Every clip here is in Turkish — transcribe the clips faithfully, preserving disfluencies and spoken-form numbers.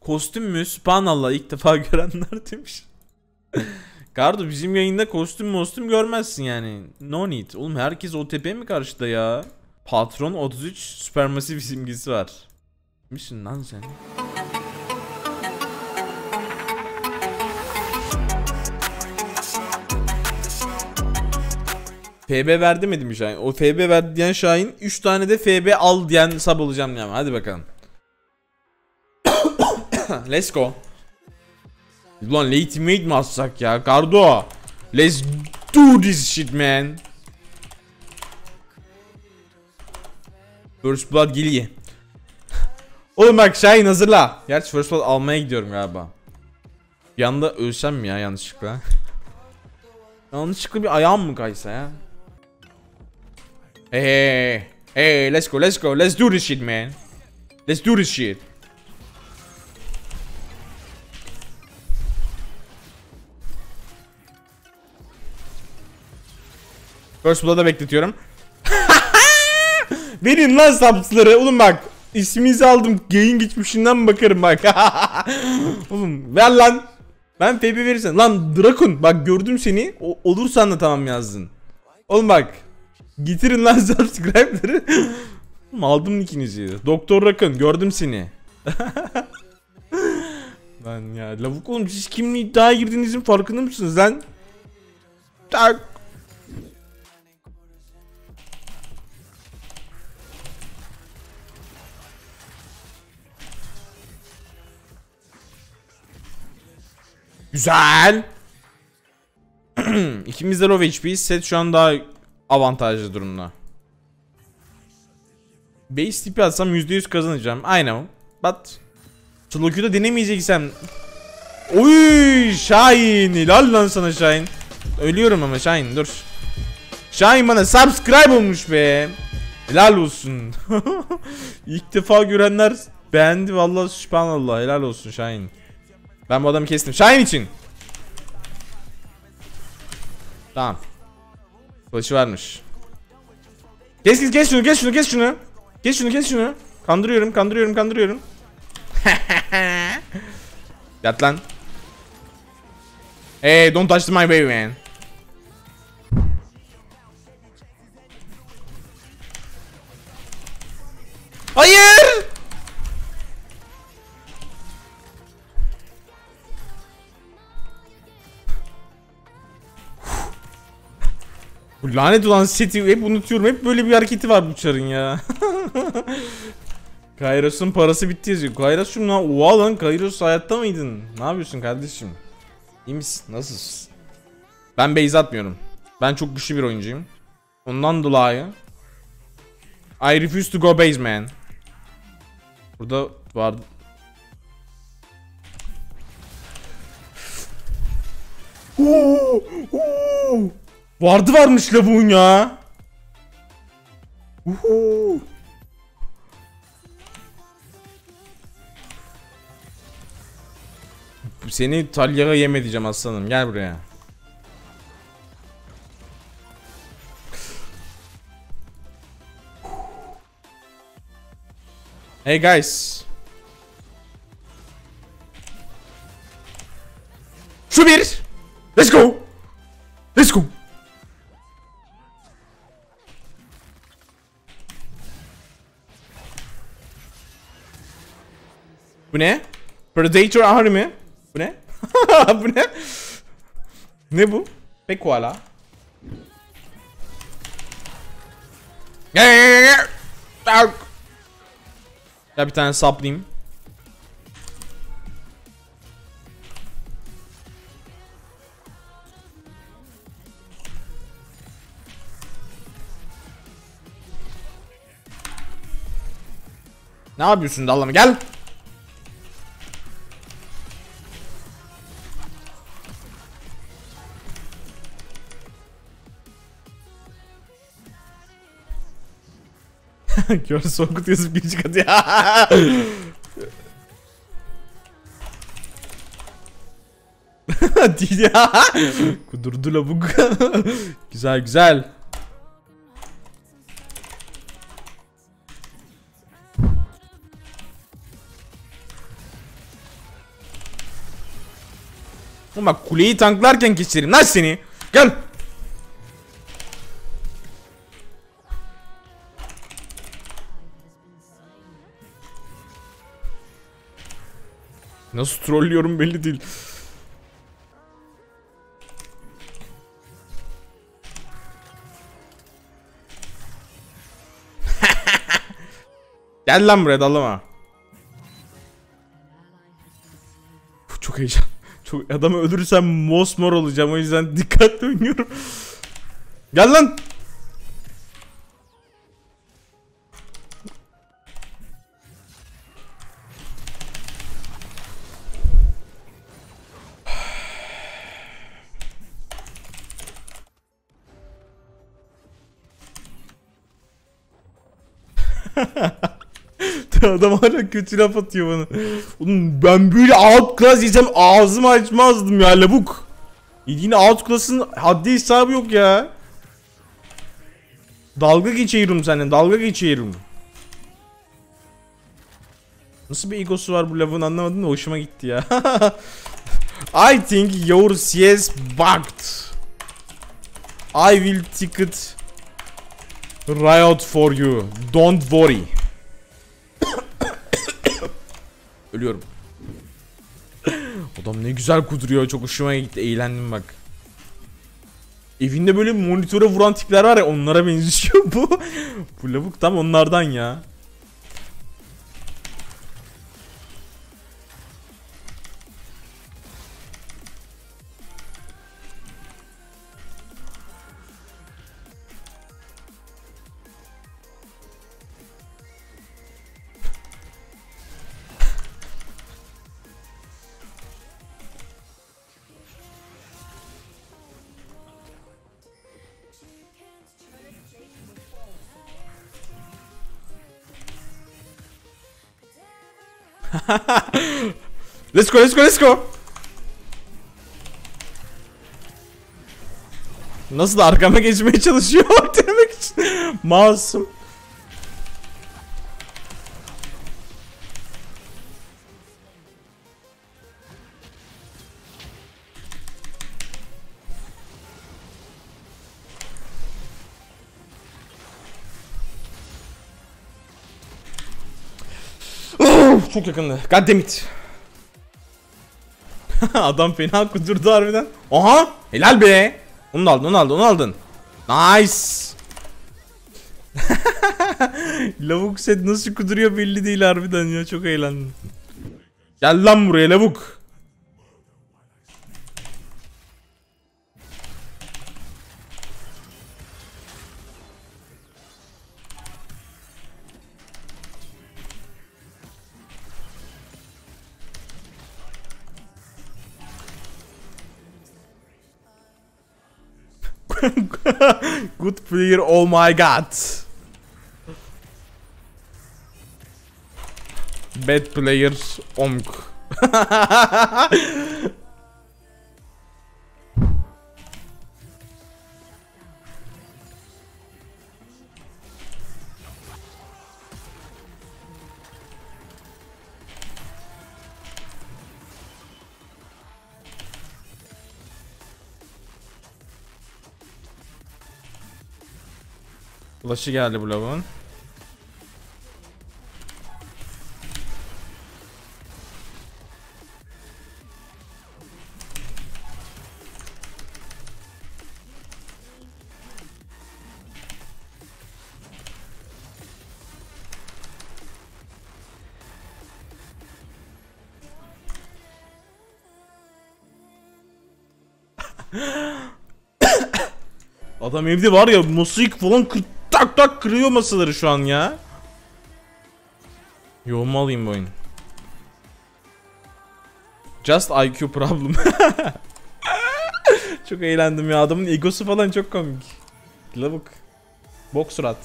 Kostüm mü? Sübhanallah, ilk defa görenler demiş. Gardo bizim yayında kostüm mostüm görmezsin yani. No need. Oğlum herkes O T P mi karşıda ya? Patron otuz üç süpermasif simgesi var. Misin lan sen? F B verdi mi demiş Şahin? O F B verdi diyen Şahin, üç tane de F B al diyen sub olacağım yani. Hadi bakalım. Let's go. Ulan late mate mi atsak ya? Gardo, let's do this shit man. First Blood geliyor. Oğlum bak Şahin hazırla. Gerçi First Blood almaya gidiyorum galiba. Bir anda ölsem mi ya yanlışlıkla? Yanlışlıkla bir ayağım mı kaysa ya? Hey hey hey, let's go let's go let's do this shit man. Let's do this shit. First Blood'a bekletiyorum. Verin lan sapsları. Oğlum bak isminizi aldım. Yayın geçmişinden bakarım bak. Oğlum ver lan. Ben F B verirsen. Lan Drakun bak gördüm seni. O, olursan da tamam yazdın. Oğlum bak. Getirin lan subscribe'ları. Aldım ikinizi. Doktor Rakun gördüm seni. Lan ya lavuk oğlum, siz kimle iddiaya girdiğinizin farkında mısınız lan? Tak. Güzel. İkimiz de low H P. Set şu an daha avantajlı durumda. Base tipi atsam yüzde yüz kazanacağım. Aynen. But slow Q'da denemeyeceksem. Oy Şahin. Helal lan sana Şahin. Ölüyorum ama Şahin dur. Şahin bana subscribe olmuş be. Helal olsun. İlk defa görenler beğendi. Vallahi sübhanallah. Helal olsun Şahin. Ben bu adamı kestim. Şahin için. Tamam. Kılıcı varmış. Kes kes kes şunu kes şunu kes şunu. Kes şunu kes şunu. Kandırıyorum kandırıyorum kandırıyorum. Yat lan. Hey don't touch my baby man. Hayır. Lanet olan seti hep unutuyorum. Hep böyle bir hareketi var bu çarın ya. Kairos'un parası bitti yazıyor. Kairos'um lan. Oha lan Kairos hayatta mıydın? Ne yapıyorsun kardeşim? İyi misin? Nasılsın? Ben base atmıyorum. Ben çok güçlü bir oyuncuyum. Ondan dolayı. I refuse to go base man. Burada vardı. Oo! Oo! Vardı varmış lavuğun ya. Uhu. Seni Talya'ya yem edeceğim aslanım. Gel buraya. Hey guys. Şu bir. Let's go. Let's go. Bu ne? Predator Army. Bu ne? Bu ne? Ne bu? Pekala. Ya bir tane saplayayım. Ne yapıyorsun dallama gel. Gör soğuk yazıp bir çıkardı ya. Değil ya. Kudurdu lavuk. Güzel güzel. Bak kuleyi tanklarken geçerim lan seni. Gel. Nasıl trollüyorum belli değil. Gel lan buraya, dallama. Çok heyecan. Çok adamı öldürürsem mosmor olacağım, o yüzden dikkatli oynuyorum. Gel lan. Adam hala kötü laf atıyor bana. Oğlum ben böyle outclass yesem ağzımı açmazdım ya labuk. Yine outclass'ın haddi hesabı yok ya. Dalga geçiyorum seninle, dalga geçiyorum. Nasıl bir egosu var bu lavın anlamadım da hoşuma gitti ya. I think your C S bugged. I will ticket riot for you. Don't worry. Ölüyorum. Adam ne güzel kuduruyor, çok hoşuma gitti, eğlendim bak. Evinde böyle monitöre vuran tipler var ya, onlara benziyor bu. Bu lavuk tam onlardan ya. Let's go, let's go, let's go. Nasıl da arkama geçmeye çalışıyor demek için. Masum. Çok yakındı. God damn it. Adam fena kudurdu harbiden. Aha! Helal be. Onu aldın, onu aldın, onu aldın. Nice. Lavuk set nasıl kuduruyor belli değil harbiden ya. Çok eğlendim. Gel lan buraya lavuk. Good player, oh my god. Bad player, omk. Ulaşı geldi bu lavuğun. Adam evde var ya, musik falan kırk tak tak kırıyor masaları şu an ya. Yoğunma alayım bu oyun. Just I Q problem. Çok eğlendim ya, adamın egosu falan çok komik. Lavuk. Bok surat.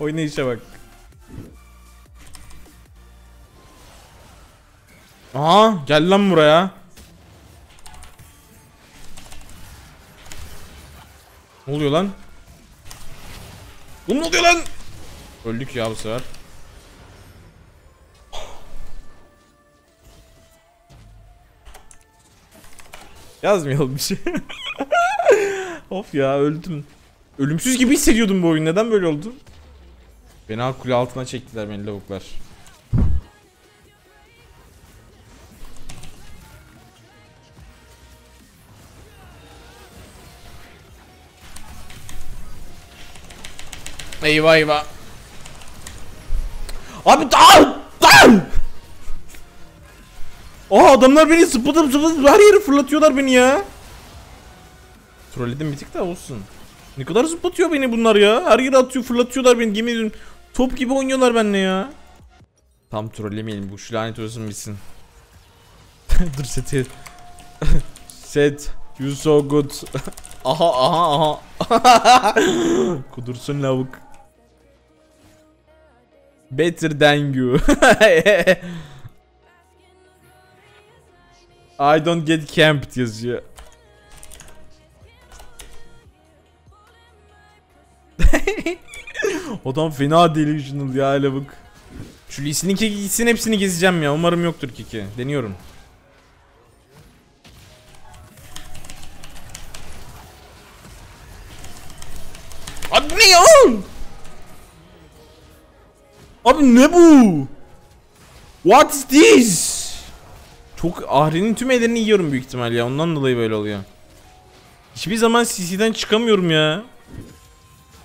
Oynayışa bak. Aha gel lan buraya. Ne oluyor lan? Ne oluyor lan? Öldük ya bu sefer. Yazmayalım bir şey. Of ya, öldüm. Ölümsüz gibi hissediyordum bu oyun. Neden böyle oldu? Beni alt kule altına çektiler, beni lavuklar. Eyvah eyvah. Abi dağıl! Dağıl! Oha, adamlar beni zıplatıp zıplatıp her yere fırlatıyorlar beni ya. Trolledim bir tık da olsun. Ne kadar zıplatıyor beni bunlar ya. Her yere atıyor, fırlatıyorlar beni, yemin ediyorum. Top gibi oynuyorlar benimle ya. Tam trollemeyelim, bu şu lanet olsun bitsin. Dur seti. Set. You so good. Aha aha aha. Kudursun lavuk. Better than you. I don't get camped yazıyor. Adam fena delusional ya lavuk. Şu Lee'sinin keki gitsin, hepsini gezeceğim ya. Umarım yoktur keki. Deniyorum. Abi ne ya? Abi ne bu? What is this? Çok Ahri'nin tüm ellerini yiyorum büyük ihtimal ya. Ondan dolayı böyle oluyor. Hiçbir zaman C C'den çıkamıyorum ya.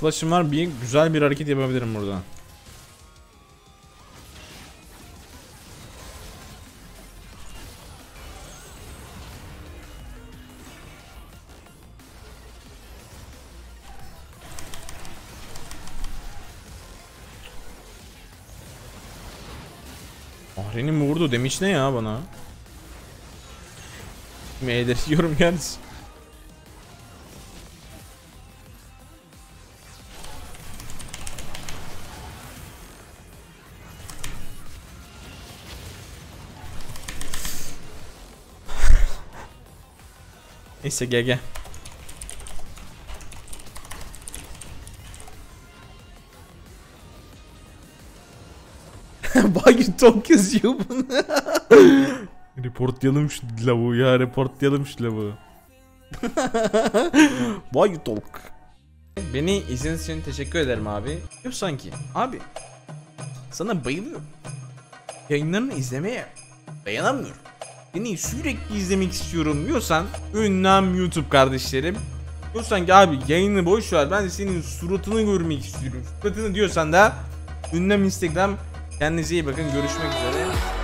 Flash'ım var, bir güzel bir hareket yapabilirim burada. Ahri'nin mi vurdu? Damage ne ya bana? M'de yiyorum yalnız. Neyse G G. Baggy Talk yazıyor bunu. Reportlayalım şu lavuğu ya, reportlayalım şu lavuğu. Baggy Talk. Beni izlediğiniz için teşekkür ederim abi. Yok sanki. Abi sana bayılıyorum. Yayınlarını izlemeye dayanamıyorum. Beni sürekli izlemek istiyorum diyorsan ünlem YouTube kardeşlerim. Diyorsan ki abi yayını boş ver, ben de senin suratını görmek istiyorum, suratını diyorsan da ünlem Instagram. Kendinize iyi bakın, görüşmek üzere.